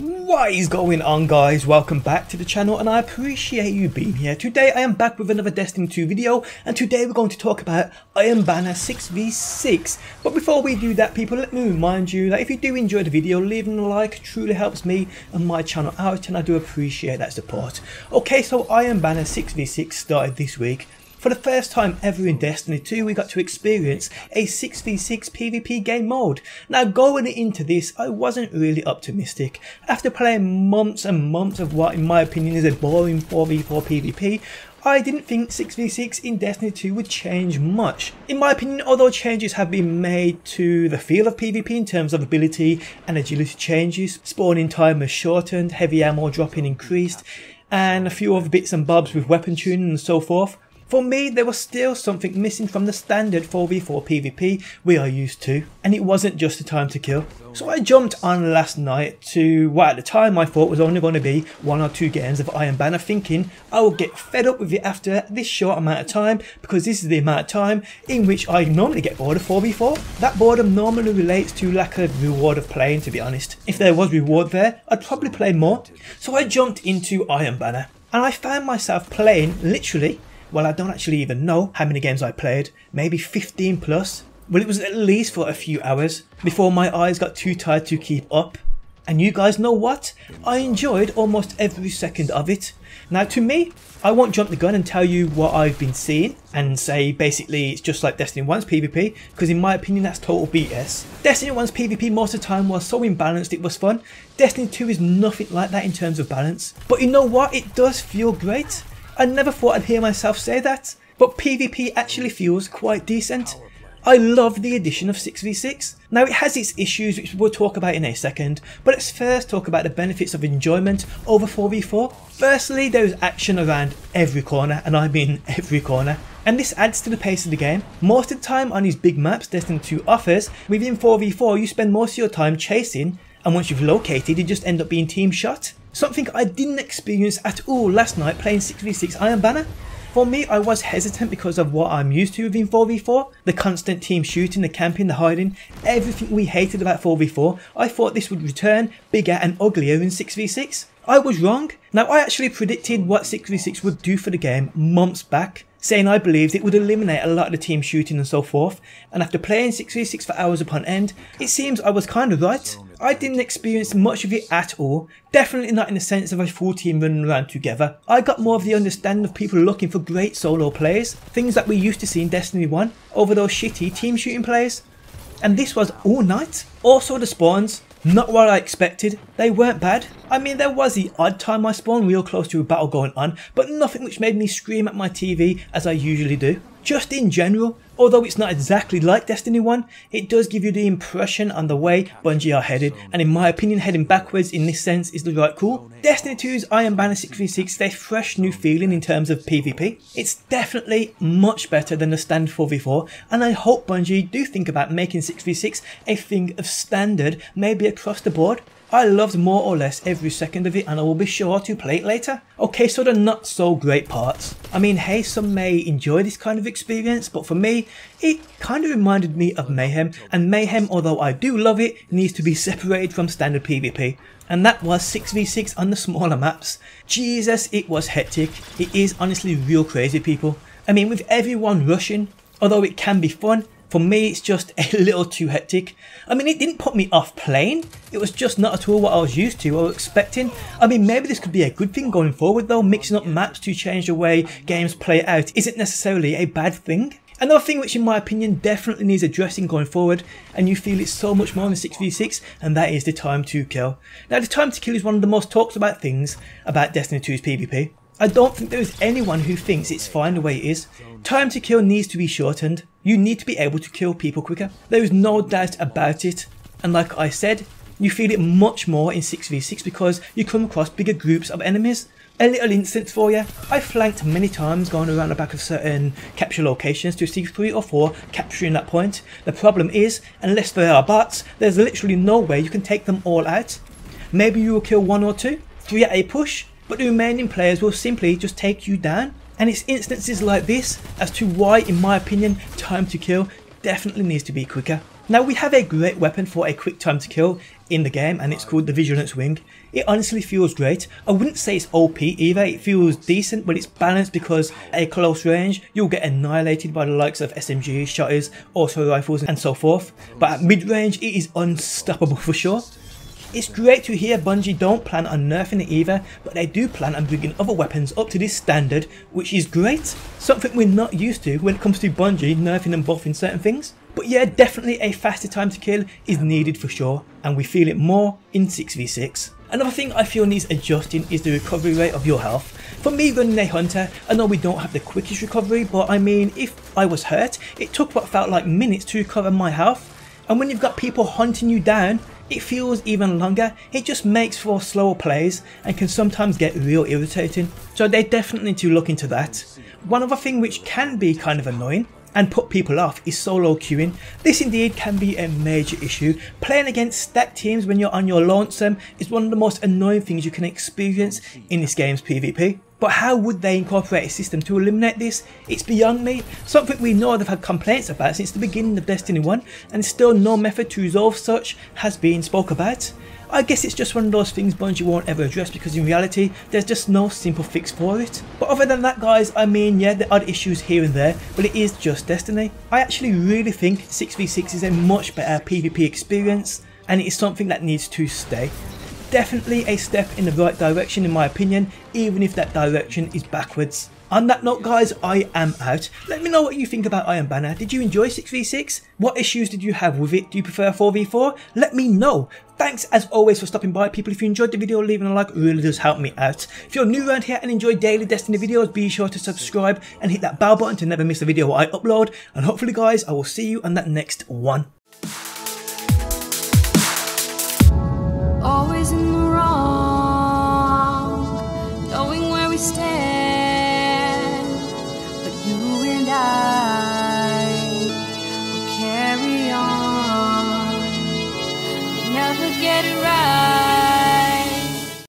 What is going on, guys? Welcome back to the channel, and I appreciate you being here. Today I am back with another Destiny 2 video, and today we're going to talk about Iron Banner 6v6. But before we do that, people, let me remind you that if you do enjoy the video, leaving a like truly helps me and my channel out, and I do appreciate that support. Okay, so Iron Banner 6v6 started this week. For the first time ever in Destiny 2, we got to experience a 6v6 PvP game mode. Now, going into this, I wasn't really optimistic. After playing months and months of what in my opinion is a boring 4v4 PvP, I didn't think 6v6 in Destiny 2 would change much. In my opinion, although changes have been made to the feel of PvP in terms of ability and agility changes, spawning time was shortened, heavy ammo dropping increased, and a few other bits and bobs with weapon tuning and so forth, for me, there was still something missing from the standard 4v4 PvP we are used to, and it wasn't just a time to kill. So I jumped on last night to what at the time I thought was only going to be 1 or 2 games of Iron Banner, thinking I would get fed up with it after this short amount of time, because this is the amount of time in which I normally get bored of 4v4. That boredom normally relates to lack of reward of playing, to be honest. If there was reward there, I'd probably play more. So I jumped into Iron Banner, and I found myself playing literally, well, I don't actually even know how many games I played, maybe 15 plus. Well, it was at least for a few hours before my eyes got too tired to keep up. And you guys know what? I enjoyed almost every second of it. Now, to me, I won't jump the gun and tell you what I've been seeing and say basically it's just like Destiny 1's PvP, because in my opinion that's total BS. Destiny 1's PvP most of the time was so imbalanced it was fun. Destiny 2 is nothing like that in terms of balance. But you know what? It does feel great. I never thought I'd hear myself say that, but PvP actually feels quite decent. I love the addition of 6v6. Now, it has its issues, which we'll talk about in a second, but let's first talk about the benefits of enjoyment over 4v4. Firstly, there is action around every corner, and I mean every corner, and this adds to the pace of the game. Most of the time on these big maps Destiny 2 offers, within 4v4 you spend most of your time chasing, and once you've located you just end up being team shot. Something I didn't experience at all last night playing 6v6 Iron Banner. For me, I was hesitant because of what I'm used to within 4v4. The constant team shooting, the camping, the hiding, everything we hated about 4v4. I thought this would return bigger and uglier in 6v6. I was wrong. Now, I actually predicted what 6v6 would do for the game months back, saying I believed it would eliminate a lot of the team shooting and so forth, and after playing 6v6 for hours upon end, it seems I was kind of right. I didn't experience much of it at all, definitely not in the sense of a full team running around together. I got more of the understanding of people looking for great solo plays, things that we used to see in Destiny 1, over those shitty team shooting plays, and this was all night. Also, the spawns, not what I expected. They weren't bad. I mean, there was the odd time I spawned real close to a battle going on, but nothing which made me scream at my TV as I usually do. Just in general, although it's not exactly like Destiny 1, it does give you the impression on the way Bungie are headed, and in my opinion heading backwards in this sense is the right call. Destiny 2's Iron Banner 6v6 is a fresh new feeling in terms of PvP. It's definitely much better than the standard 4v4, and I hope Bungie do think about making 6v6 a thing of standard, maybe across the board. I loved more or less every second of it, and I will be sure to play it later. Okay, so the not so great parts. I mean, hey, some may enjoy this kind of experience, but for me, it kind of reminded me of Mayhem, and Mayhem, although I do love it, needs to be separated from standard PvP. And that was 6v6 on the smaller maps. Jesus, it was hectic. It is honestly real crazy, people. I mean, with everyone rushing, although it can be fun, for me, it's just a little too hectic. I mean, it didn't put me off playing. It was just not at all what I was used to or expecting. I mean, maybe this could be a good thing going forward though. Mixing up maps to change the way games play out isn't necessarily a bad thing. Another thing which in my opinion definitely needs addressing going forward, and you feel it so much more in 6v6, and that is the time to kill. Now, the time to kill is one of the most talked about things about Destiny 2's PvP. I don't think there is anyone who thinks it's fine the way it is. Time to kill needs to be shortened. You need to be able to kill people quicker. There is no doubt about it. And like I said, you feel it much more in 6v6 because you come across bigger groups of enemies. A little instance for you. I flanked many times going around the back of certain capture locations to see 3 or 4 capturing that point. The problem is, unless there are bots, there's literally no way you can take them all out. Maybe you will kill 1 or 2, 3 at a push, but the remaining players will simply just take you down. And it's instances like this as to why, in my opinion, time to kill definitely needs to be quicker. Now we have a great weapon for a quick time to kill in the game, and it's called the Vigilance Wing. It honestly feels great. I wouldn't say it's OP either, it feels decent, but it's balanced because at a close range you'll get annihilated by the likes of SMGs, shotties, auto rifles and so forth, but at mid range it is unstoppable for sure. It's great to hear Bungie don't plan on nerfing it either, but they do plan on bringing other weapons up to this standard, which is great. Something we're not used to when it comes to Bungie nerfing and buffing certain things. But yeah, definitely a faster time to kill is needed for sure, and we feel it more in 6v6. Another thing I feel needs adjusting is the recovery rate of your health. For me running a hunter, I know we don't have the quickest recovery, but I mean if I was hurt, it took what felt like minutes to recover my health. And when you've got people hunting you down, it feels even longer. It just makes for slower plays and can sometimes get real irritating, so they definitely need to look into that. One other thing which can be kind of annoying and put people off is solo queuing. This indeed can be a major issue. Playing against stacked teams when you're on your lonesome is one of the most annoying things you can experience in this game's PvP. But how would they incorporate a system to eliminate this? It's beyond me. Something we know they've had complaints about since the beginning of Destiny 1, and still no method to resolve such has been spoke about. I guess it's just one of those things Bungie won't ever address because in reality there's just no simple fix for it. But other than that guys, I mean yeah, there are issues here and there, but it is just Destiny. I actually really think 6v6 is a much better PvP experience, and it is something that needs to stay. Definitely a step in the right direction in my opinion, even if that direction is backwards. On that note guys, I am out. Let me know what you think about Iron Banner. Did you enjoy 6v6? What issues did you have with it? Do you prefer 4v4? Let me know. Thanks as always for stopping by people. If you enjoyed the video, leaving a like really does help me out. If you're new around here and enjoy daily Destiny videos, be sure to subscribe and hit that bell button to never miss a video I upload. And hopefully guys, I will see you on that next one. Always in the wrong, knowing where we stand, but you and I will carry on, we never get it right.